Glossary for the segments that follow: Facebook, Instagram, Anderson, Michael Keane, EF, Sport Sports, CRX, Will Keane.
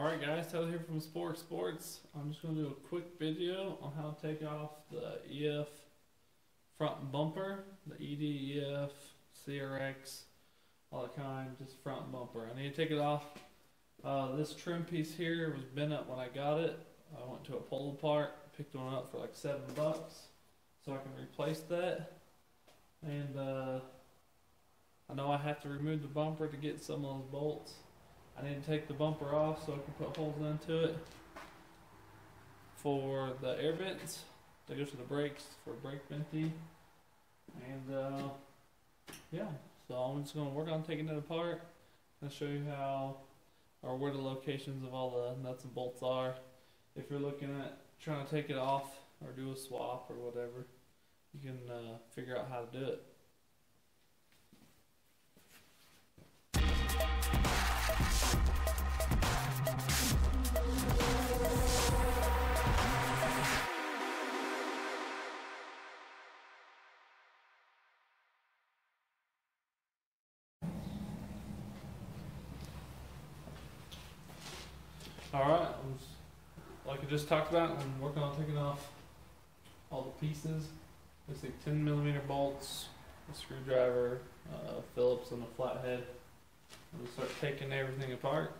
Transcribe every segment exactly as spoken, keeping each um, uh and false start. Alright guys, Tyler here from Sport Sports. I'm just going to do a quick video on how to take off the E F front bumper, the E D E F, C R X, all that kind, just front bumper. I need to take it off. Uh, this trim piece here was bent up when I got it. I went to a pull apart, picked one up for like seven bucks, so I can replace that. And uh, I know I have to remove the bumper to get some of those bolts. I need to take the bumper off so I can put holes into it for the air vents. That goes to the brakes for brake venting. And uh, yeah, so I'm just going to work on taking it apart and show you how or where the locations of all the nuts and bolts are. If you're looking at trying to take it off or do a swap or whatever, you can uh, figure out how to do it. Alright, like I just talked about, I'm working on taking off all the pieces. It's like ten millimeter bolts, a screwdriver, uh, Phillips, and a flathead. I'm going to start taking everything apart.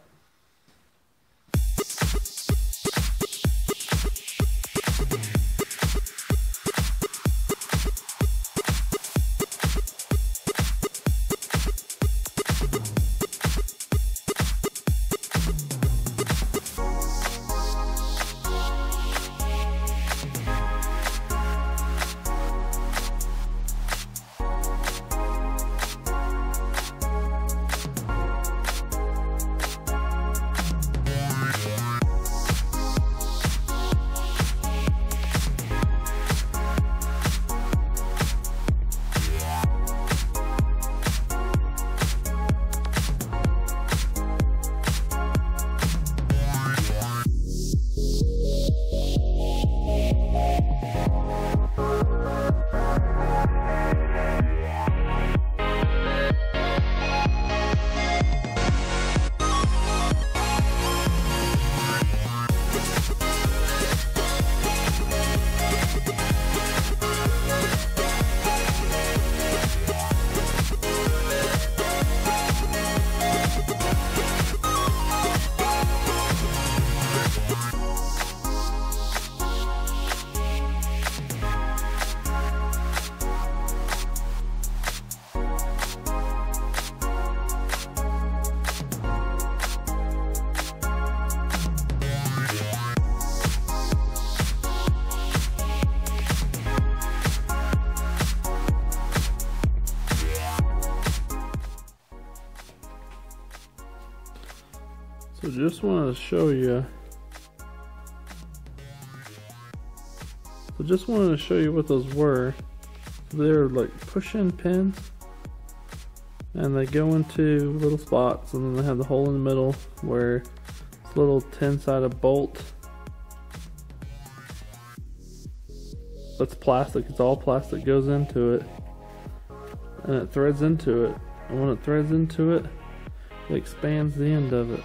So just wanted to show you. So just wanted to show you what those were. They're like push-in pins, and they go into little spots, and then they have the hole in the middle where it's a little ten-sided bolt. That's plastic. It's all plastic. Goes into it, and it threads into it. And when it threads into it, it expands the end of it.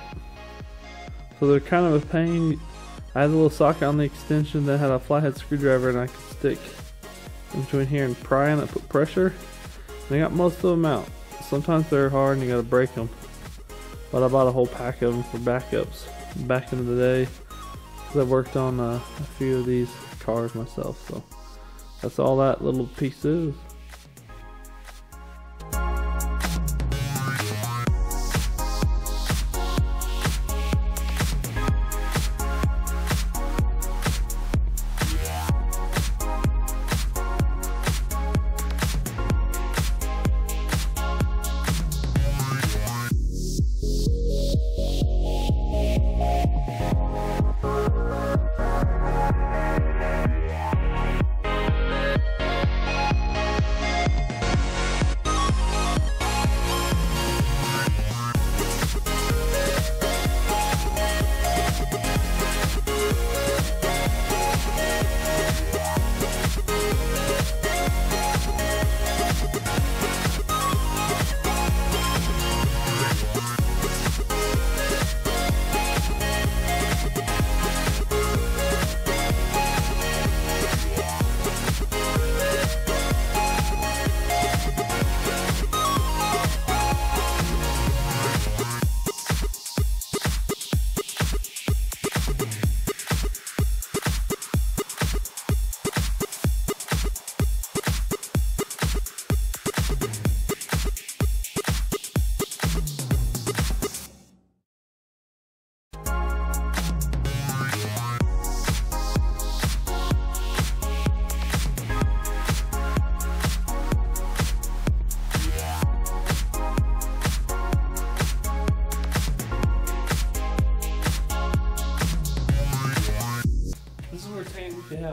So they're kind of a pain. I had a little socket on the extension that had a flathead screwdriver, and I could stick in between here and pry, and I put pressure. And I got most of them out. Sometimes they're hard and you gotta break them. But I bought a whole pack of them for backups back in the day, because I worked on uh, a few of these cars myself. So that's all that little piece is.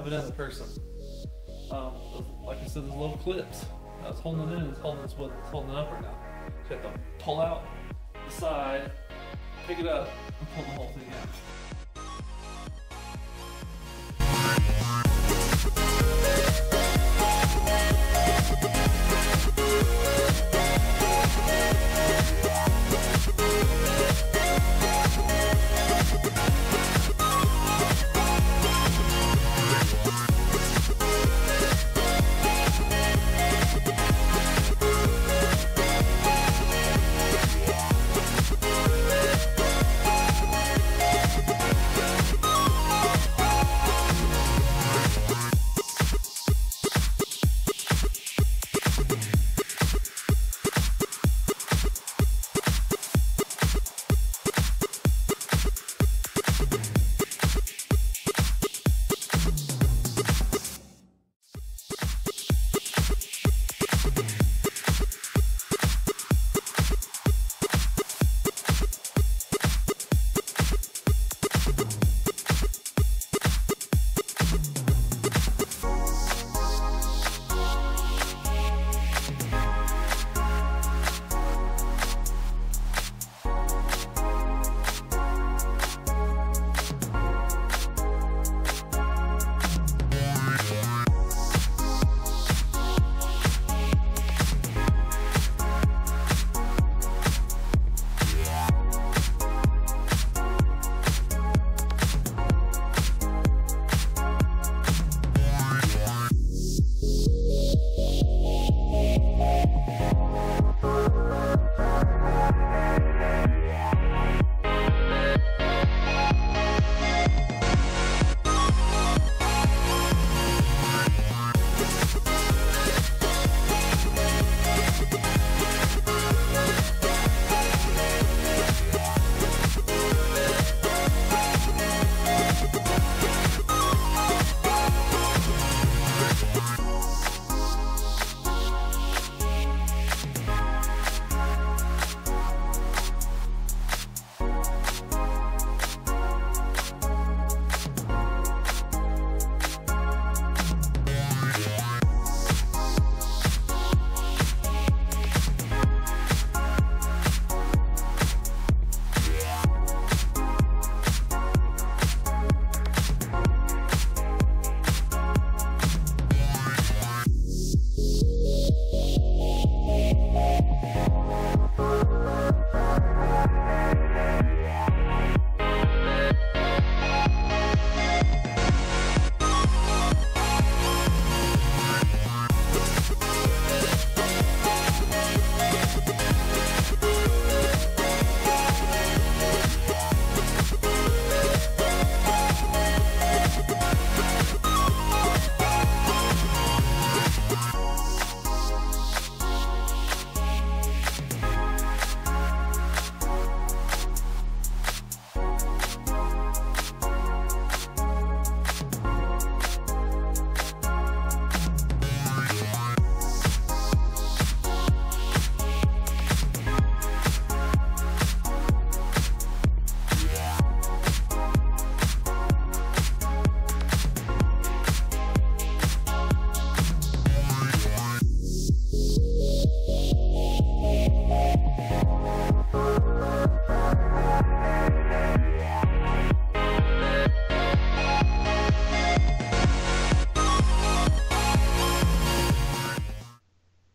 have it in the person. Um, like I said, there's little clips. I was holding it in, it's holding this wood, it's holding it up right now. So you have to pull out the side, pick it up, and pull the whole thing out.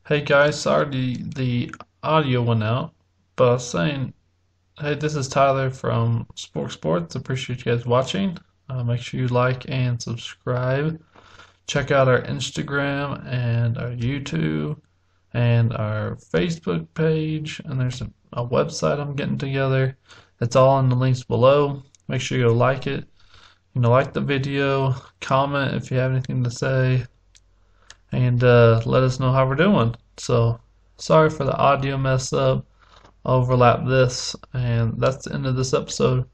Hey guys, sorry the audio went out, but I was saying, hey, this is Tyler from Sport Sports. Appreciate you guys watching. Uh, make sure you like and subscribe. Check out our Instagram and our YouTube and our Facebook page. And there's a, a website I'm getting together. It's all in the links below. Make sure you like it. You know, like the video, comment if you have anything to say. And uh, let us know how we're doing. So, sorry for the audio mess up. I'll overlap this, and that's the end of this episode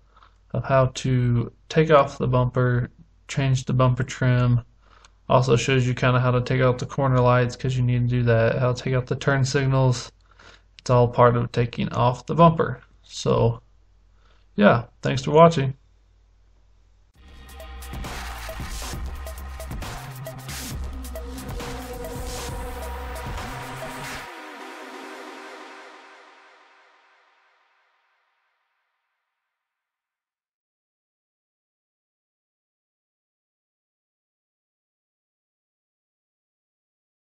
of how to take off the bumper, change the bumper trim. Also shows you kind of how to take out the corner lights, because you need to do that, how to take out the turn signals. It's all part of taking off the bumper. So, yeah, thanks for watching.